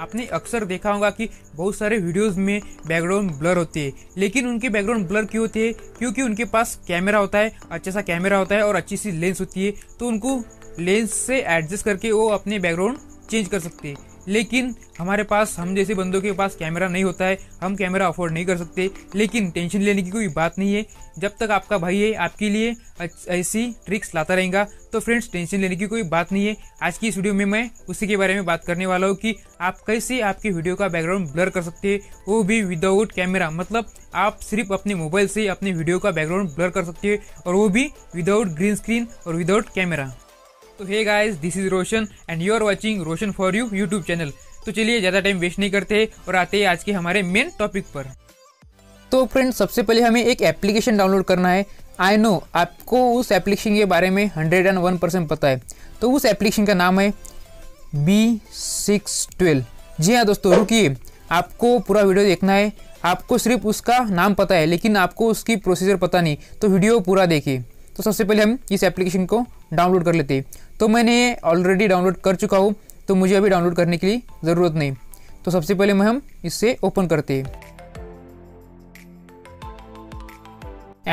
आपने अक्सर देखा होगा कि बहुत सारे वीडियोस में बैकग्राउंड ब्लर होते हैं, लेकिन उनके बैकग्राउंड ब्लर क्यों होते हैं? क्योंकि उनके पास कैमरा होता है, अच्छा सा कैमरा होता है और अच्छी सी लेंस होती है, तो उनको लेंस से एडजस्ट करके वो अपने बैकग्राउंड चेंज कर सकते हैं। लेकिन हमारे पास, हम जैसे बंदों के पास कैमरा नहीं होता है, हम कैमरा अफोर्ड नहीं कर सकते। लेकिन टेंशन लेने की कोई बात नहीं है, जब तक आपका भाई है आपके लिए ऐसी ट्रिक्स लाता रहेगा। तो फ्रेंड्स, टेंशन लेने की कोई बात नहीं है। आज की इस वीडियो में मैं उसी के बारे में बात करने वाला हूँ कि आप कैसे आपके वीडियो का बैकग्राउंड ब्लर कर सकते हैं, वो भी विदाउट कैमरा। मतलब आप सिर्फ अपने मोबाइल से अपने वीडियो का बैकग्राउंड ब्लर कर सकते हैं, और वो भी विदाउट ग्रीन स्क्रीन और विदाउट कैमरा। तो hey guys, this is Roshan and you are watching Roshan4U YouTube channel. तो चलिए ज़्यादा टाइम वेस्ट नहीं करते और आते हैं आज के हमारे मेन टॉपिक पर। तो फ्रेंड्स, सबसे पहले हमें एक एप्लीकेशन डाउनलोड करना है। आई नो आपको उस एप्लीकेशन के बारे में 101% पता है। तो उस एप्लीकेशन का नाम है B612। जी हाँ दोस्तों, रुकिए, आपको पूरा वीडियो देखना है। आपको सिर्फ उसका नाम पता है लेकिन आपको उसकी प्रोसीजर पता नहीं, तो वीडियो पूरा देखिए। तो सबसे पहले हम इस एप्लीकेशन को डाउनलोड कर लेते हैं। तो मैंने ऑलरेडी डाउनलोड कर चुका हूँ, तो मुझे अभी डाउनलोड करने के लिए ज़रूरत नहीं। तो सबसे पहले मैं हम इसे ओपन करते हैं।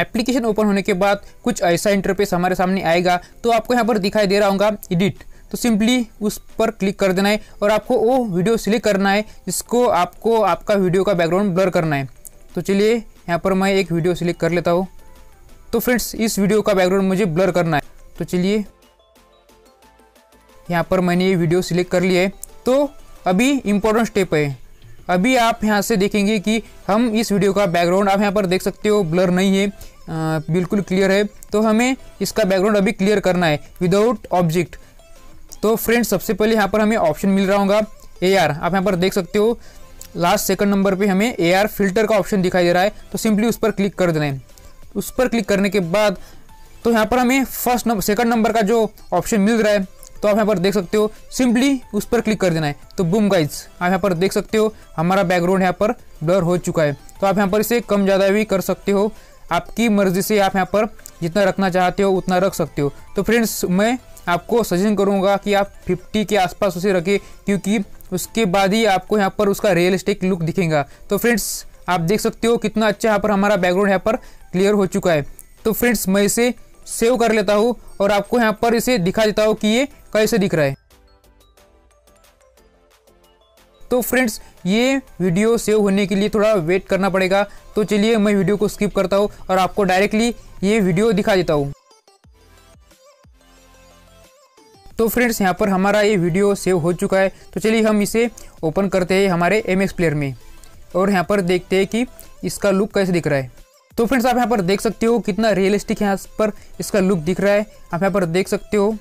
एप्लीकेशन ओपन होने के बाद कुछ ऐसा इंटरफेस हमारे सामने आएगा। तो आपको यहाँ पर दिखाई दे रहा होगा एडिट, तो सिंपली उस पर क्लिक कर देना है और आपको वो वीडियो सिलेक्ट करना है जिसको आपको आपका वीडियो का बैकग्राउंड ब्लर करना है। तो चलिए यहाँ पर मैं एक वीडियो सिलेक्ट कर लेता हूँ। तो फ्रेंड्स, इस वीडियो का बैकग्राउंड मुझे ब्लर करना है। तो चलिए, यहाँ पर मैंने ये वीडियो सिलेक्ट कर लिया है। तो अभी इम्पोर्टेंट स्टेप है। अभी आप यहाँ से देखेंगे कि हम इस वीडियो का बैकग्राउंड, आप यहाँ पर देख सकते हो, ब्लर नहीं है, बिल्कुल क्लियर है। तो हमें इसका बैकग्राउंड अभी क्लियर करना है विदाउट ऑब्जेक्ट। तो फ्रेंड्स, सबसे पहले यहाँ पर हमें ऑप्शन मिल रहा होगा AR। आप यहाँ पर देख सकते हो लास्ट सेकंड नंबर पर हमें AR फिल्टर का ऑप्शन दिखाई दे रहा है। तो सिंपली उस पर क्लिक कर देना है। उस पर क्लिक करने के बाद तो यहाँ पर हमें सेकंड नंबर का जो ऑप्शन मिल रहा है, तो आप यहाँ पर देख सकते हो, सिंपली उस पर क्लिक कर देना है। तो बूम गाइज, आप यहाँ पर देख सकते हो हमारा बैकग्राउंड यहाँ पर ब्लर हो चुका है। तो आप यहाँ पर इसे कम ज़्यादा भी कर सकते हो, आपकी मर्ज़ी से आप यहाँ पर जितना रखना चाहते हो उतना रख सकते हो। तो फ्रेंड्स, मैं आपको सजेशन करूँगा कि आप 50 के आसपास उसे रखें, क्योंकि उसके बाद ही आपको यहाँ पर उसका रियलिस्टिक लुक दिखेगा। तो फ्रेंड्स, आप देख सकते हो कितना अच्छा यहाँ पर हमारा बैकग्राउंड यहाँ पर क्लियर हो चुका है। तो फ्रेंड्स, मैं इसे सेव कर लेता हूँ और आपको यहाँ पर इसे दिखा देता हूँ कि ये कैसे दिख रहा है। तो फ्रेंड्स, ये वीडियो सेव होने के लिए थोड़ा वेट करना पड़ेगा। तो चलिए मैं वीडियो को स्किप करता हूँ और आपको डायरेक्टली ये वीडियो दिखा देता हूँ। तो फ्रेंड्स, यहाँ पर हमारा ये वीडियो सेव हो चुका है। तो चलिए हम इसे ओपन करते हैं हमारे MX प्लेयर में और यहाँ पर देखते हैं कि इसका लुक कैसे दिख रहा है। तो फ्रेंड्स, आप यहाँ पर देख सकते हो कितना रियलिस्टिक यहाँ पर इसका लुक दिख रहा है। आप यहाँ पर देख सकते हो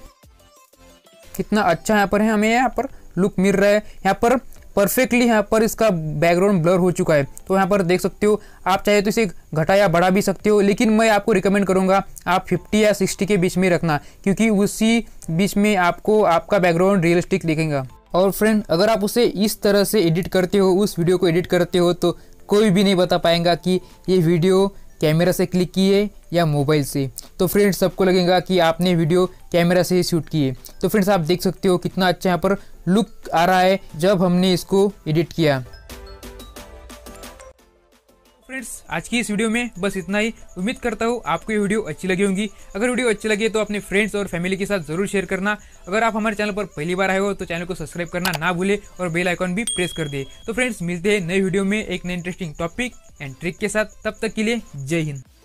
कितना अच्छा यहाँ पर है, हमें यहाँ पर लुक मिल रहा है। यहाँ पर परफेक्टली यहाँ पर इसका बैकग्राउंड ब्लर हो चुका है। तो यहाँ पर देख सकते हो, आप चाहे तो इसे घटा या बढ़ा भी सकते हो, लेकिन मैं आपको रिकमेंड करूँगा आप 50 या 60 के बीच में रखना, क्योंकि उसी बीच में आपको आपका बैकग्राउंड रियलिस्टिक दिखेगा। और फ्रेंड, अगर आप उसे इस तरह से एडिट करते हो, उस वीडियो को एडिट करते हो, तो कोई भी नहीं बता पाएगा कि ये वीडियो कैमरा से क्लिक किए या मोबाइल से। तो फ्रेंड्स, सबको लगेगा कि आपने वीडियो कैमरा से ही शूट किए। तो फ्रेंड्स, आप देख सकते हो कितना अच्छा यहाँ पर लुक आ रहा है जब हमने इसको एडिट किया। फ्रेंड्स, आज की इस वीडियो में बस इतना ही। उम्मीद करता हूँ आपको ये वीडियो अच्छी लगी होंगी। अगर वीडियो अच्छी लगे तो अपने फ्रेंड्स और फैमिली के साथ जरूर शेयर करना। अगर आप हमारे चैनल पर पहली बार आए हो तो चैनल को सब्सक्राइब करना ना भूले और बेल आइकॉन भी प्रेस कर दे। तो फ्रेंड्स, मिलते हैं नए वीडियो में एक नए इंटरेस्टिंग टॉपिक एंड ट्रिक के साथ। तब तक के लिए जय हिंद।